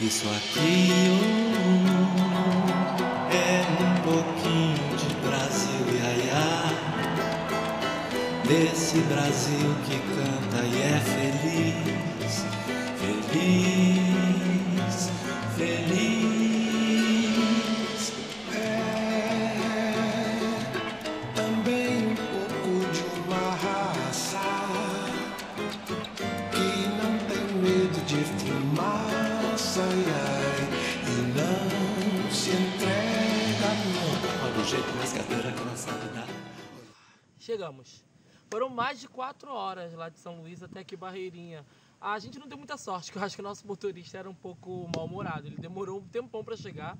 Isso aqui é um pouquinho de Brasil, iaiá, desse Brasil que canta e é feliz, feliz, feliz. É também um pouco de uma raça que não tem medo de fumar. E não se entrega, não. Do jeito mais cadeira que não sabe dar. Chegamos. Foram mais de 4 horas lá de São Luís até aqui Barreirinha. A gente não deu muita sorte, porque eu acho que o nosso motorista era um pouco mal-humorado. Ele demorou um tempão pra chegar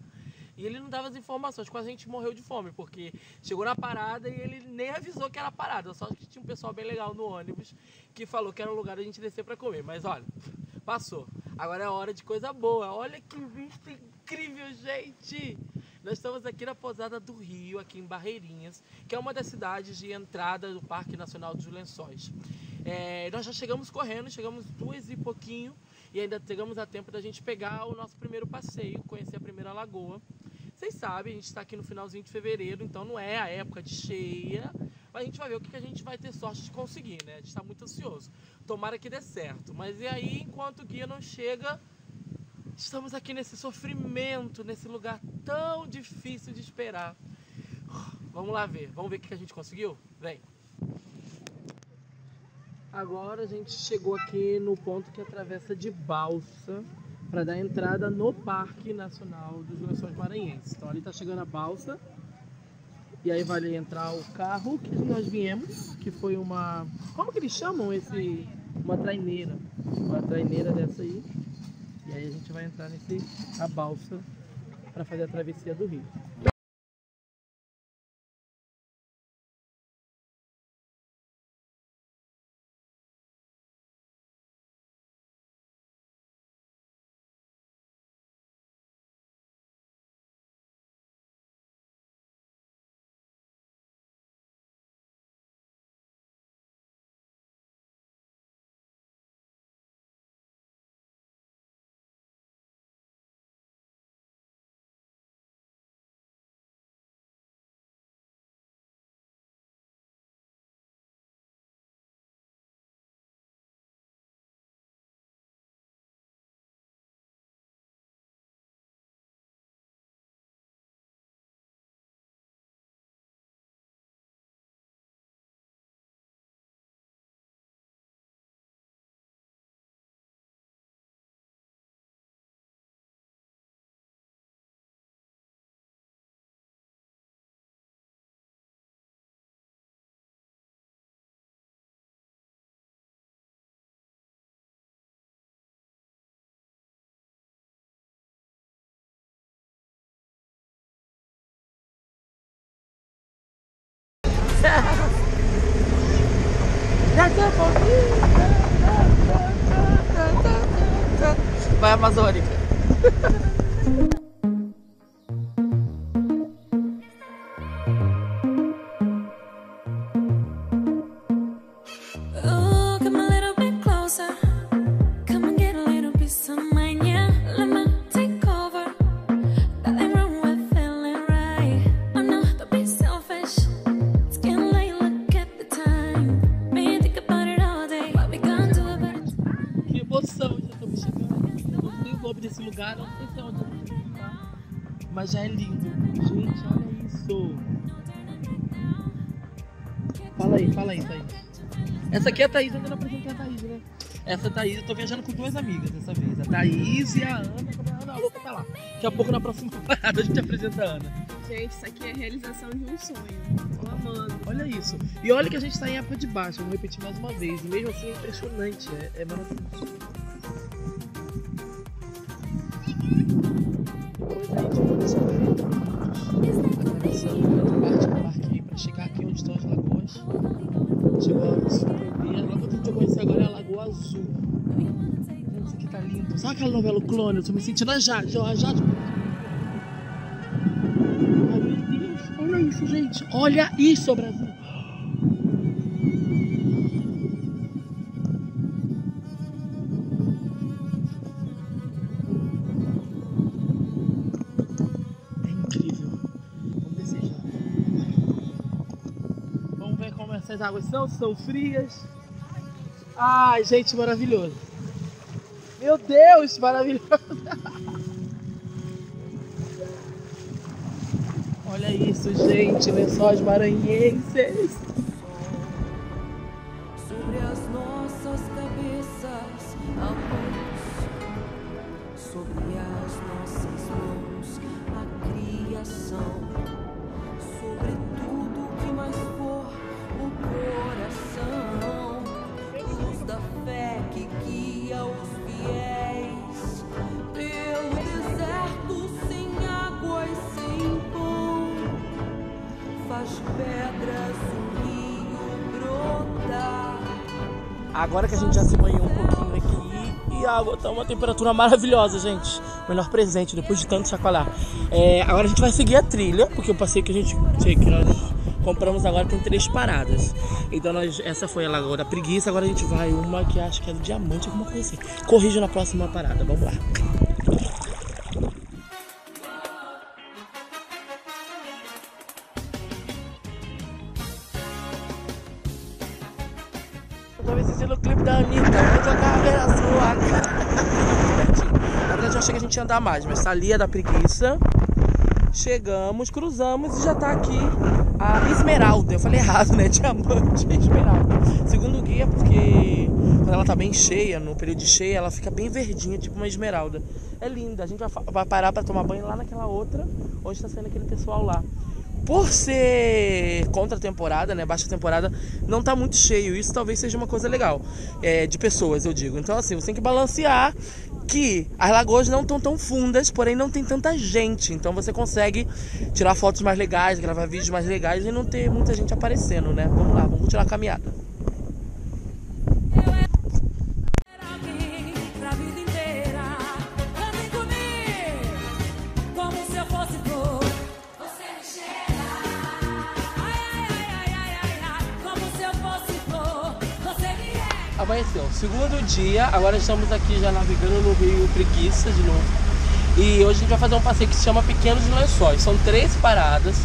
e ele não dava as informações. Quase a gente morreu de fome, porque chegou na parada e ele nem avisou que era parada. Só que tinha um pessoal bem legal no ônibus que falou que era um lugar a gente descer pra comer. Mas olha, passou. Agora é hora de coisa boa. Olha que vista incrível, gente! Nós estamos aqui na Pousada do Rio, aqui em Barreirinhas, que é uma das cidades de entrada do Parque Nacional dos Lençóis. Nós já chegamos correndo, chegamos 2h e pouquinho, e ainda chegamos a tempo da gente pegar o nosso primeiro passeio, conhecer a primeira lagoa. Vocês sabem, a gente está aqui no finalzinho de fevereiro, então não é a época de cheia, mas a gente vai ver o que a gente vai ter sorte de conseguir, né? A gente está muito ansioso. Tomara que dê certo. Mas e aí, enquanto o guia não chega, estamos aqui nesse sofrimento, nesse lugar tão difícil de esperar. Vamos lá ver. Vamos ver o que a gente conseguiu? Vem! Agora a gente chegou aqui no ponto que atravessa de balsa para dar entrada no Parque Nacional dos Lençóis Maranhenses. Então ali está chegando a balsa e aí vai entrar o carro que nós viemos, que foi uma... Como que eles chamam esse? Uma traineira. Uma traineira dessa aí. E aí a gente vai entrar a balsa para fazer a travessia do rio. Vai, amazônica. Mas já é lindo. Gente, olha isso. Fala aí, Thaís. Essa aqui é a Thaís, eu não apresentei a Thaís, né? Essa é a Thaís, eu tô viajando com 2 amigas dessa vez. A Thaís e a Ana. Ana, eu vou pra lá. Daqui a pouco, na próxima parada, a gente apresenta a Ana. Gente, isso aqui é a realização de um sonho. Tô amando. Olha isso. E olha que a gente tá em época de baixa, eu vou repetir mais uma vez. E mesmo assim é impressionante, é maravilhoso. Chegar aqui onde estão as lagoas, chegou a hora de surpreender. A lagoa que a gente vai conhecer agora é a Lagoa Azul. Isso aqui tá lindo. Sabe aquela novela O Clone? Eu tô me sentindo a Jade. Ai, meu Deus, olha isso, gente. Olha isso, Brasil. as águas são frias. Ai, gente, maravilhoso. Meu Deus, maravilhoso. Olha isso, gente, Lençóis Maranhenses. Sobre as nossas cabeças, a luz. Sobre as nossas mãos, a criação. Sobre tudo que mais for, o coração. Luz da fé que guia os fiéis pelo deserto sem água e sem pão. Faz pedras um rio brotar. Agora que a gente já se banhou um pouquinho aqui e a água tá uma temperatura maravilhosa, gente. Melhor presente, depois de tanto chacoalhar. Agora a gente vai seguir a trilha, porque o passeio que a gente compramos agora tem 3 paradas. Então essa foi a Lagoa da Preguiça, agora a gente vai uma que acho que é do Diamante, alguma coisa assim. Corrija na próxima parada, vamos lá. Eu tô me assistindo o clipe da Anitta, eu tô na sua cara. Na verdade eu achei que a gente ia andar mais, mas salia da Preguiça. Chegamos, cruzamos e já tá aqui a Esmeralda. Eu falei errado, né? Diamante e Esmeralda. Segundo o guia, porque quando ela tá bem cheia, no período de cheia, ela fica bem verdinha, tipo uma esmeralda. É linda. A gente vai parar pra tomar banho lá naquela outra, onde tá saindo aquele pessoal lá. Por ser contra temporada, né? Baixa temporada, não tá muito cheio. Isso talvez seja uma coisa legal. De pessoas, eu digo. Então, assim, você tem que balancear que as lagoas não estão tão fundas, porém não tem tanta gente. Então você consegue tirar fotos mais legais, gravar vídeos mais legais e não ter muita gente aparecendo, né? Vamos lá, vamos continuar a caminhada. Amanheceu. Segundo dia, agora estamos aqui já navegando no Rio Preguiça de novo. E hoje a gente vai fazer um passeio que se chama Pequenos Lençóis. São 3 paradas.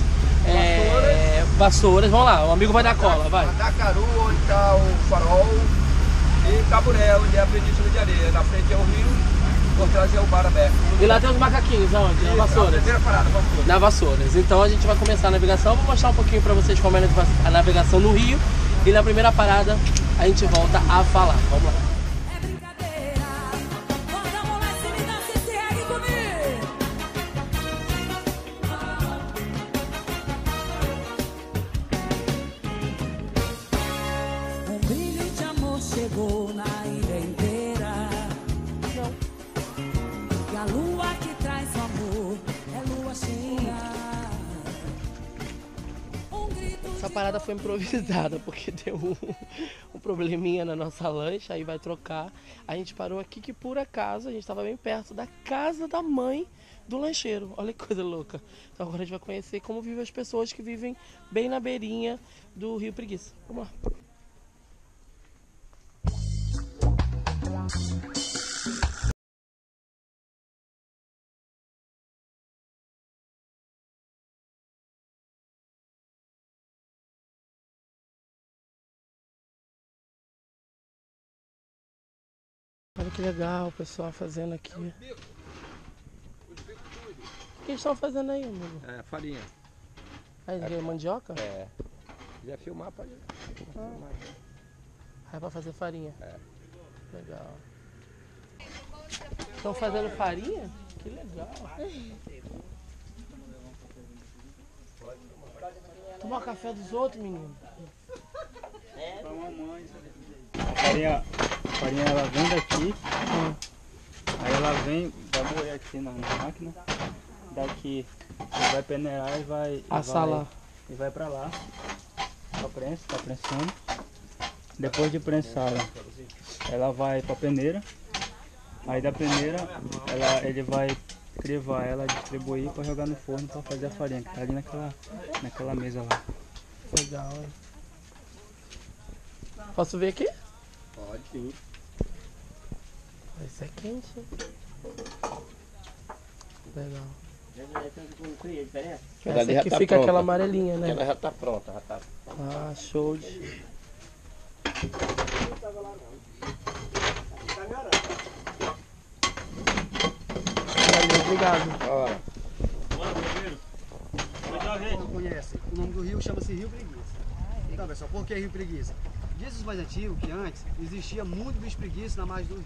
Vassouras. Vamos lá, o amigo vai dar cola, vai. Mandacaru, onde está o farol, e Caburé, onde é a península de areia. Na frente é o rio, por trás é o bar aberto. E lá tem os macaquinhos, aonde? Na Vassouras. Na primeira parada, Vassouras. Na Vassouras. Então a gente vai começar a navegação. Vou mostrar um pouquinho para vocês como é a navegação no rio. E na primeira parada a gente volta a falar. Vamos lá. Um brilho de amor chegou na ilha inteira. E a lua que traz o amor é lua cheia. Essa parada foi improvisada, porque deu um probleminha na nossa lancha, aí vai trocar. A gente parou aqui que, por acaso, a gente estava bem perto da casa da mãe do lancheiro. Olha que coisa louca. Então agora a gente vai conhecer como vivem as pessoas que vivem bem na beirinha do Rio Preguiça. Vamos lá. Olha que legal o pessoal fazendo aqui. O que eles estão fazendo aí, amigo? Farinha. É mandioca? Já filmar, pode filmar. É pra fazer farinha? Legal. Estão fazendo farinha? Que legal. Tomar café dos outros, menino. A farinha ela vem daqui, aí ela vem, vai moer aqui na máquina, daqui vai peneirar e vai assar lá. E vai pra lá, só prensa, tá prensando. Depois de prensada, ela vai pra peneira, aí da peneira ele vai crivar ela, distribuir pra jogar no forno pra fazer a farinha, que tá ali naquela mesa lá. Legal, hein? Posso ver aqui? Pode sim. Isso é quente. Legal. Essa aqui fica aquela amarelinha, né? Ela já tá pronta, já tá. Ah, show de... Obrigado. Bora. Bora, primeiro. Você não conhece. O nome do rio chama-se Rio Preguiça. Então, pessoal, por que Rio Preguiça? Diz os mais antigos que antes existia muito bicho preguiça na margem do rio.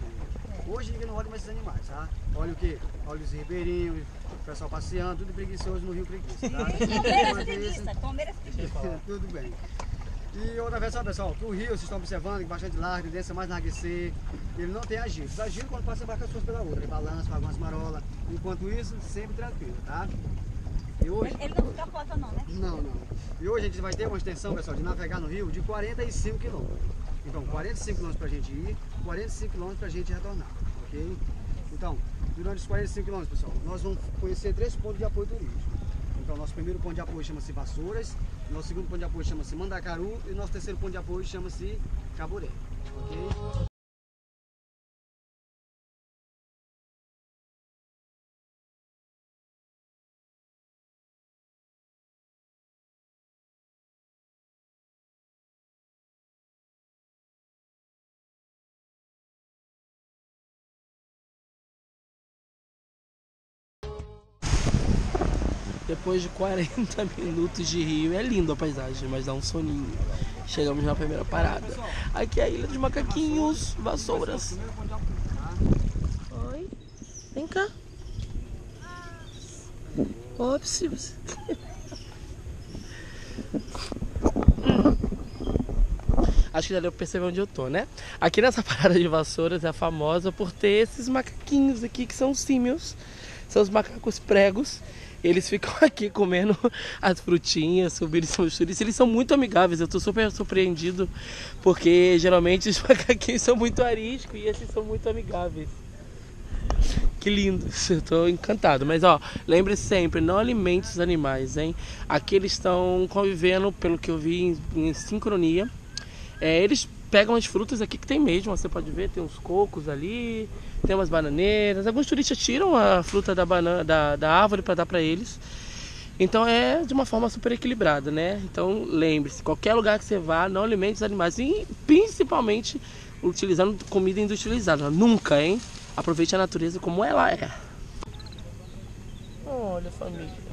Hoje ninguém não olha mais esses animais, tá? Olha o quê? Olha os ribeirinhos, o pessoal passeando, tudo preguiçoso no Rio Preguiça, tá? Palmeiras preguiça. Tudo bem. E outra vez, pessoal, que o rio, vocês estão observando, é bastante largo, tendência mais enlarguecer, ele não tem agir. Os agir quando passa embarcações pela outra, ele balança, faz umas marolas. Enquanto isso, sempre tranquilo, tá? E hoje... Ele não capota não, né? Não, não. E hoje a gente vai ter uma extensão, pessoal, de navegar no rio de 45 km. Então, 45 km pra gente ir, 45 km pra gente retornar, ok? Então, durante os 45 km, pessoal, nós vamos conhecer 3 pontos de apoio turístico. Então, nosso primeiro ponto de apoio chama-se Vassouras, nosso segundo ponto de apoio chama-se Mandacaru e nosso terceiro ponto de apoio chama-se Caburé, ok? Depois de 40 minutos de rio, é lindo a paisagem, mas dá um soninho. Chegamos na primeira parada. Aqui é a Ilha dos Macaquinhos, Vassouras. Oi, vem cá. Ops, você... Acho que já deu pra perceber onde eu tô, né? Aqui nessa parada de Vassouras é famosa por ter esses macaquinhos aqui, que são os símios. São os macacos pregos. Eles ficam aqui comendo as frutinhas, subindo os turistas. Eles são muito amigáveis, eu estou super surpreendido, porque geralmente os macaquinhos são muito arisco e esses são muito amigáveis. Que lindos, eu estou encantado. Mas ó, lembre-se sempre, não alimente os animais, hein? Aqui eles estão convivendo, pelo que eu vi, em sincronia. Eles pegam as frutas aqui que tem mesmo, você pode ver, tem uns cocos ali, tem umas bananeiras. Alguns turistas tiram a fruta da árvore para dar para eles. Então é de uma forma super equilibrada, né? Então lembre-se, qualquer lugar que você vá, não alimente os animais. E principalmente utilizando comida industrializada. Nunca, hein? Aproveite a natureza como ela é. Olha, família.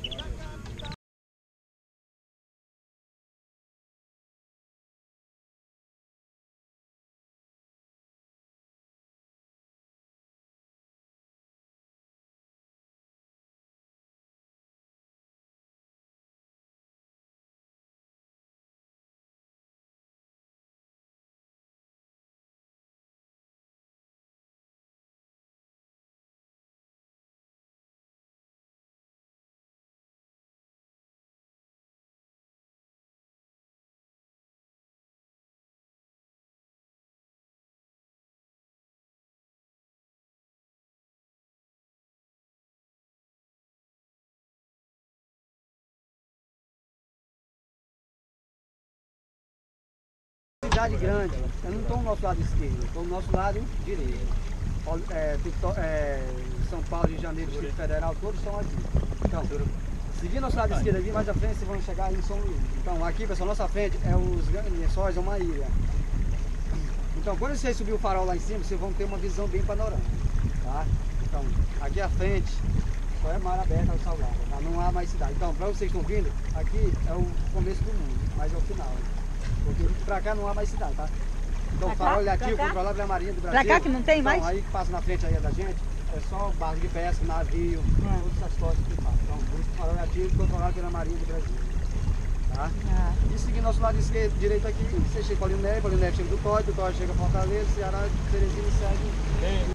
Grande, eu não estou no nosso lado esquerdo, estou no nosso lado direito. São Paulo, Rio de Janeiro, Distrito Federal, todos estão aqui. Então, seguindo nosso lado esquerdo aqui, mais à frente vocês vão chegar em São Luís. Então, aqui, pessoal, nossa frente é os Grandes Lençóis, é uma ilha. Então, quando vocês subirem o farol lá em cima, vocês vão ter uma visão bem panorâmica, tá? Então, aqui à frente só é mar aberto ao salgado, tá? Não há mais cidade. Então, para vocês que estão vindo, aqui é o começo do mundo, mas é o final. Porque pra cá não há mais cidade, tá? Então o farol olhativo, controlado pela Marinha do Brasil. Pra cá que não tem mais? Então aí que passa na frente aí da gente, é só barco de pesca, navio, todas essas coisas que passam. Então o farol olhativo, controlado pela Marinha do Brasil, tá? E seguindo nosso lado esquerdo, direito aqui, você chega em Paulinho Neve chega do Código chega a Fortaleza, Ceará, Teresina e Sérgio.